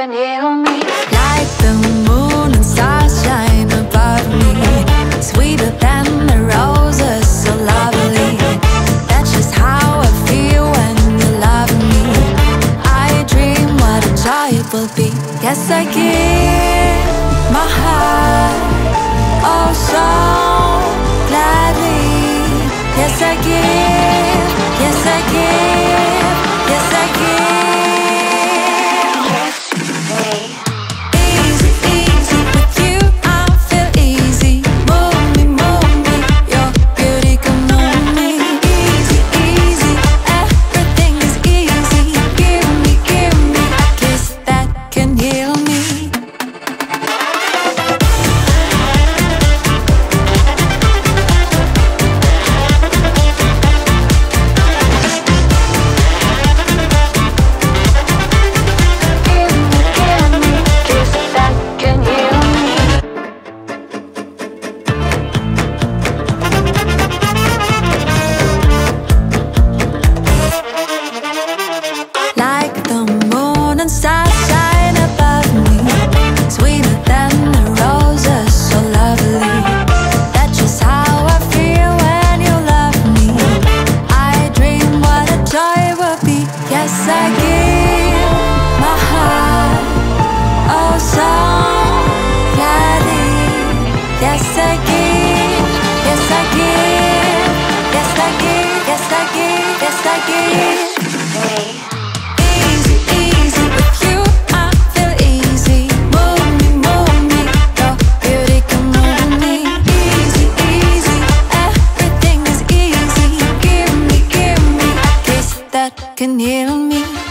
can heal me. Like the moon and stars shine above me, sweeter than the roses, so lovely. That's just how I feel when you love me. I dream what a joy it will be. Yes, I give my heart, oh so gladly. Yes, I give, yes, I give, yes, I give. Can heal me.